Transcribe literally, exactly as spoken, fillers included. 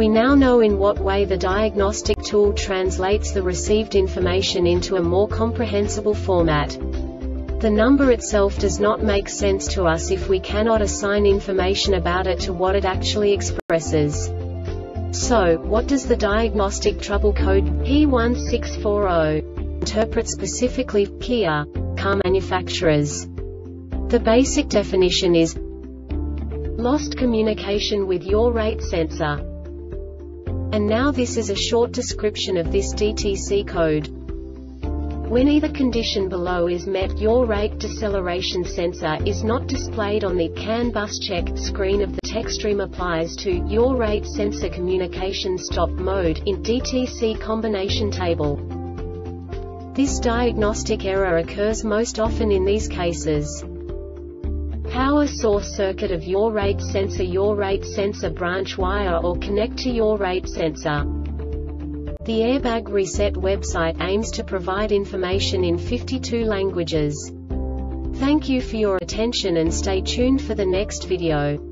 We now know in what way the diagnostic tool translates the received information into a more comprehensible format. The number itself does not make sense to us if we cannot assign information about it to what it actually expresses. So, what does the diagnostic trouble code P one six four zero interpret specifically for Kia car manufacturers? The basic definition is lost communication with Yaw Rate Sensor. And now this is a short description of this D T C code. When either condition below is met, Yaw Rate Deceleration Sensor is not displayed on the CAN Bus checked screen of the Techstream applies to Yaw Rate Sensor Communication Stop Mode in D T C Combination Table. This diagnostic error occurs most often in these cases. Power source circuit of Yaw Rate Sensor, Yaw Rate Sensor branch wire or connect to Yaw Rate Sensor. The Airbag Reset website aims to provide information in fifty-two languages. Thank you for your attention and stay tuned for the next video.